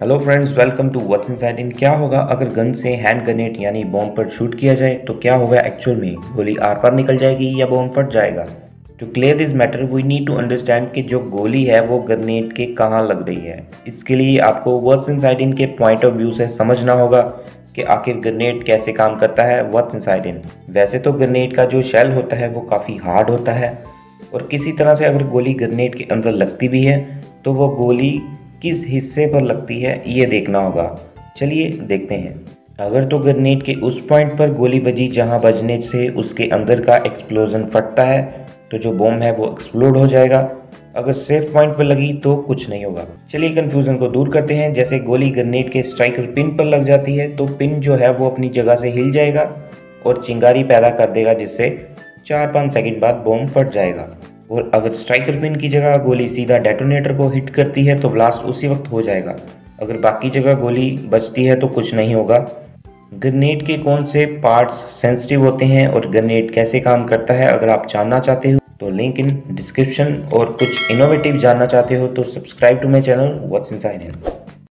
Hello friends, welcome to what's inside in. क्या होगा अगर गन से हैंड ग्रेनेड यानी बॉम्ब पर शूट किया जाए? तो क्या होगा एक्चुअल में? गोली आर पार निकल जाएगी या बॉम्ब फट जाएगा? To clear this matter we need to understand कि जो गोली है वो ग्रेनेड के कहाँ लग रही है। इसके लिए आपको व्हाट्स इनसाइड इन के पॉइंट ऑफ व्यू से समझना होगा कि आखिर ग्रेनेड कैसे काम करता है। व्हाट्स इनसाइड इन, वैसे तो ग्रेनेड का जो शेल होता है वो काफ़ी हार्ड होता है और किसी तरह से अगर गोली ग्रेनेड के अंदर लगती भी है तो वो गोली किस हिस्से पर लगती है ये देखना होगा। चलिए देखते हैं। अगर तो ग्रेनेड के उस पॉइंट पर गोली बजी जहां बजने से उसके अंदर का एक्सप्लोजन फटता है तो जो बॉम्ब है वो एक्सप्लोड हो जाएगा। अगर सेफ पॉइंट पर लगी तो कुछ नहीं होगा। चलिए कन्फ्यूज़न को दूर करते हैं। जैसे गोली ग्रेनेड के स्ट्राइकर पिन पर लग जाती है तो पिन जो है वो अपनी जगह से हिल जाएगा और चिंगारी पैदा कर देगा, जिससे 4-5 सेकंड बाद बॉम्ब फट जाएगा। और अगर स्ट्राइकर पिन की जगह गोली सीधा डेटोनेटर को हिट करती है तो ब्लास्ट उसी वक्त हो जाएगा। अगर बाकी जगह गोली बचती है तो कुछ नहीं होगा। ग्रेनेड के कौन से पार्ट्स सेंसिटिव होते हैं और ग्रेनेड कैसे काम करता है, अगर आप जानना चाहते हो तो लिंक इन डिस्क्रिप्शन, और कुछ इनोवेटिव जानना चाहते हो तो subscribe to my channel what's inside in.